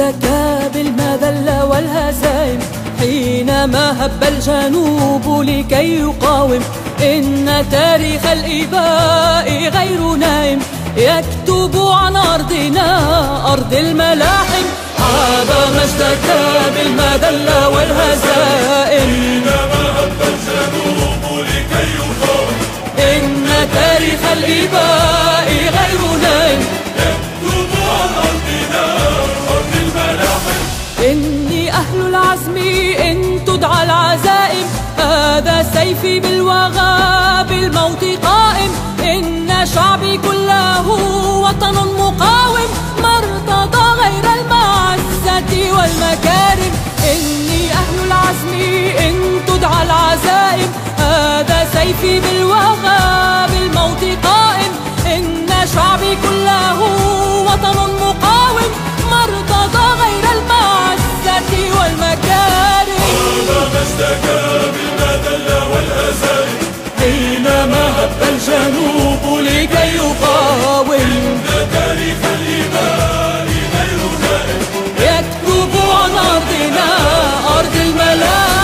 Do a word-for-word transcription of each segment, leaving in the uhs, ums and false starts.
بكى بالمذلة والهزائم حينما هب الجنوب لكي يقاوم. إن تاريخ الإباء غير نائم يكتب عن أرضنا أرض الملاحم. هذا ما اشتكى بالمذلة والهزائم حينما هب الجنوب لكي يقاوم. إن تاريخ الإباء غير نائم يكتب عن أرضنا أرض الملاحم. إني أهل العزم إن تدعى العزائم هذا سيفي بالوغى بالموت قائم. إن شعبي كله وطن مقاوم ما ارتضى غير المعزة والمكارم. إني أهل العزم إن تدعى العزائم هذا سيفي بالوغى بالموت قائم. إن شعبي كله وطن مقاوم ما ارتضى غير المعزة والمكارم. هذا ما اشتكى بالمذلة والهزائم حينما هب الجنوب لكي يقاوم. إن تاريخ الإباء غير نائم يكتب عن أرضنا أرض الملاحم.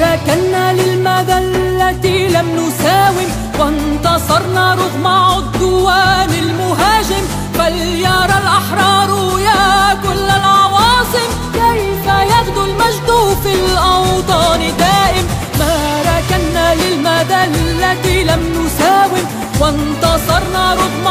ركنا للمذلة لم نساوم وانتصرنا رغم عدوان المهاجم. فليرى الأحرار يا كل العواصم كيف يغدو المجد في الأوطان دائم. ما ركنا للمذلة لم نساوم وانتصرنا رغم